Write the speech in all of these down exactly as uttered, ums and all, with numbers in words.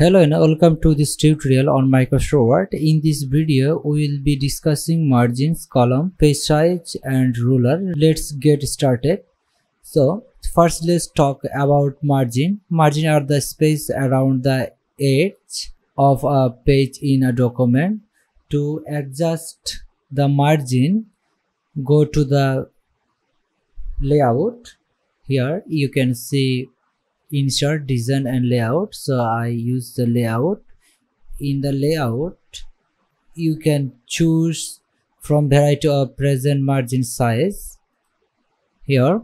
Hello and welcome to this tutorial on Microsoft Word. In this video, we will be discussing margins, column, page size and ruler. Let's get started. So, first let's talk about margin. Margin are the space around the edge of a page in a document. To adjust the margin, go to the layout. Here you can see insert, design and layout. So I use the layout. In the layout, you can choose from variety of present margin size here,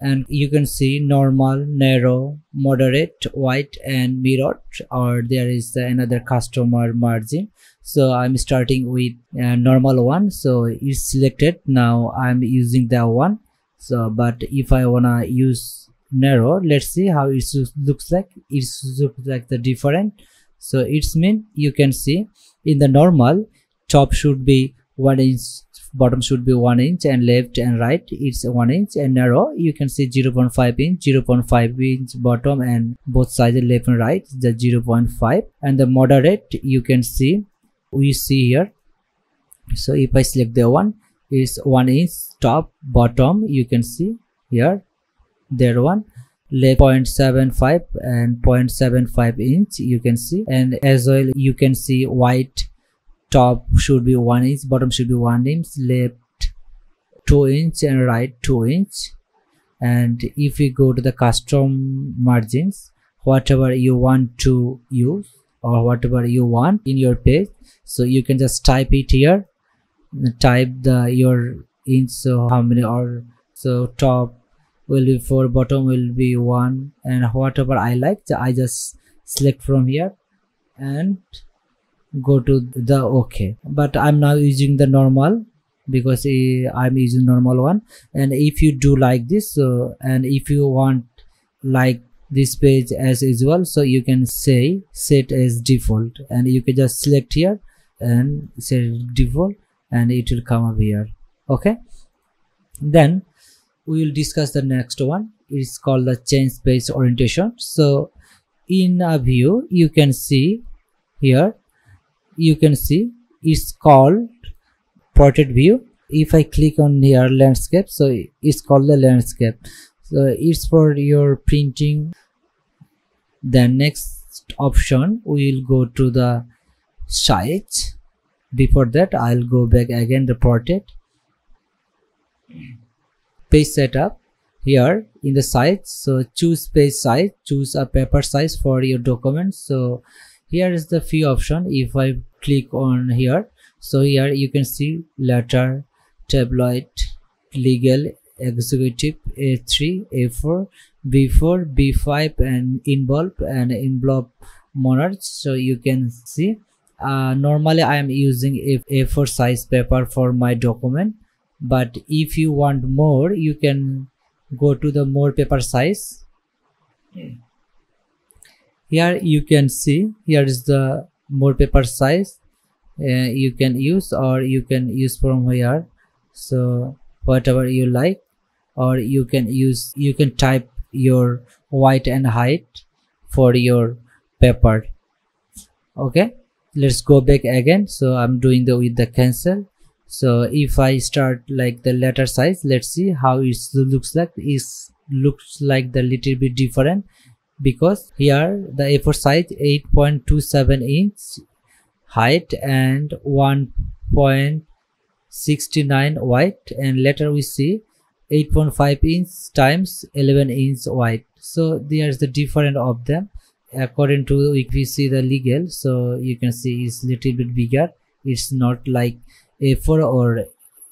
and you can see normal, narrow, moderate, wide and mirrored, or there is another customer margin. So I'm starting with a normal one, so it's selected. Now I'm using that one. So but if I wanna use narrow, let's see how it looks like. It looks like the different. So it's mean you can see in the normal, top should be one inch, bottom should be one inch, and left and right it's one inch, and narrow you can see zero point five inch, zero point five inch bottom and both sides left and right the zero point five, and the moderate you can see we see here. So if I select the one, is one inch top bottom, you can see here there one zero point seven five and zero point seven five inch you can see, and as well you can see white top should be one inch, bottom should be one inch, left two inch and right two inch. And if we go to the custom margins, whatever you want to use or whatever you want in your page, so you can just type it here, type the your inch, so how many are, so top will be four, bottom will be one, and whatever I like, so I just select from here and go to the OK. But I'm now using the normal because I'm using normal one. And if you do like this, so, and if you want like this page as usual, so you can say set as default, and you can just select here and set default, and it will come up here. Okay, then we will discuss the next one. It's called the change page orientation. So in a view, you can see here, you can see it's called portrait view. If I click on here landscape, so it's called the landscape. So it's for your printing. The next option, we will go to the size. Before that, I'll go back again the portrait. Page setup here in the size, so choose page size, choose a paper size for your document. So here is the few option. If I click on here, so here you can see letter, tabloid, legal, executive, A three, A four, B four, B five and envelope and envelope monarch. So you can see uh, normally I am using a A four size paper for my document, but if you want more, you can go to the more paper size. Here you can see here is the more paper size uh, you can use, or you can use from here, so whatever you like, or you can use, you can type your width and height for your paper. Okay, let's go back again. So I'm doing the with the cancel. So if I start like the letter size, let's see how it looks like. It looks like the little bit different because here the A four size eight point two seven inch height and one point six nine wide, and later we see eight point five inch times eleven inch wide. So there's the difference of them. According to if we see the legal, so you can see it's little bit bigger. It's not like A four or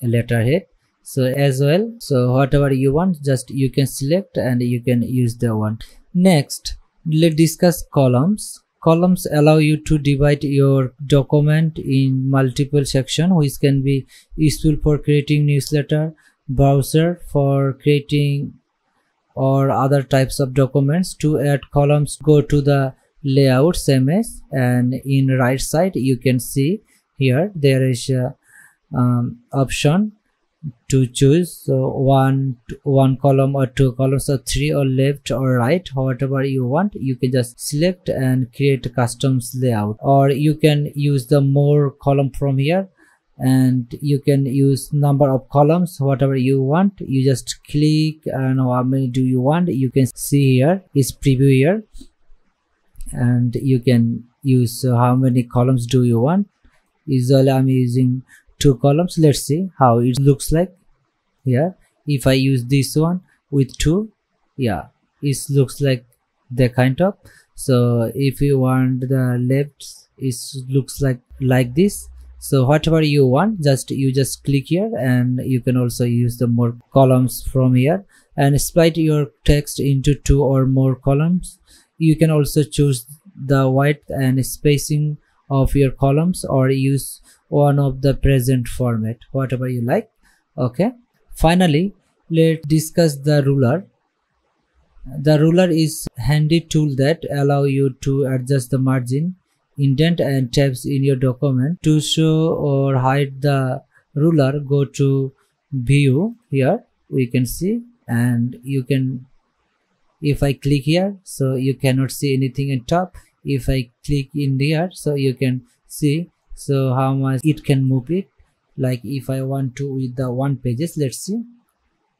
letterhead. So as well, so whatever you want, just you can select and you can use the one. Next, let's discuss columns. Columns allow you to divide your document in multiple sections, which can be useful for creating newsletter, browser, for creating or other types of documents. To add columns, go to the layout, same as, and in right side you can see here there is a Um, option to choose, so one one column or two columns or three or left or right, whatever you want, you can just select and create a custom layout, or you can use the more column from here, and you can use number of columns, whatever you want. You just click and how many do you want, you can see here is preview here, and you can use how many columns do you want. Usually I'm using two columns. Let's see how it looks like here. If I use this one with two, yeah, it looks like the kind of. So if you want the left, it looks like like this. So whatever you want, just you just click here, and you can also use the more columns from here and split your text into two or more columns. You can also choose the width and spacing of your columns, or use one of the present format, whatever you like. Okay, finally let's discuss the ruler. The ruler is a handy tool that allow you to adjust the margin, indent and tabs in your document. To show or hide the ruler, go to view. Here we can see, and you can, if I click here, so you cannot see anything in top. If I click in here, so you can see so how much it can move it. Like if I want to with the one pages, let's see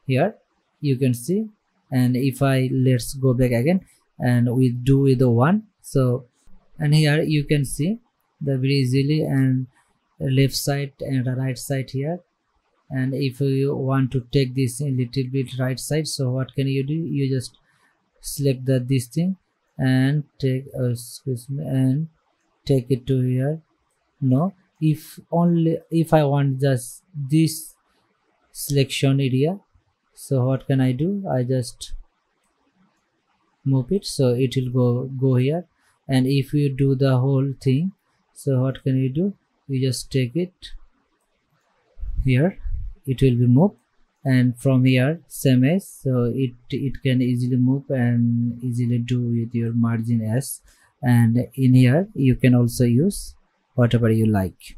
here, you can see. And if I let's go back again and we do with the one, so and here you can see the very easily, and left side and right side here. And if you want to take this a little bit right side, so what can you do? You just select the this thing and take uh, excuse me and take it to here. No, if only if I want just this selection area, so what can I do? I just move it, so it will go go here. And if you do the whole thing, so what can you do? You just take it here, it will be moved. And from here same as, so it it can easily move and easily do with your margin as. And in here you can also use whatever you like.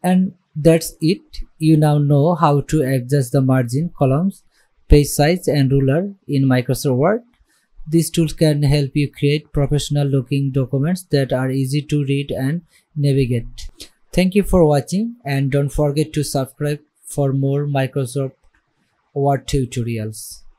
And that's it. You now know how to adjust the margin, columns, page size and ruler in Microsoft Word. These tools can help you create professional looking documents that are easy to read and navigate. Thank you for watching, and don't forget to subscribe for more Microsoft Word tutorials.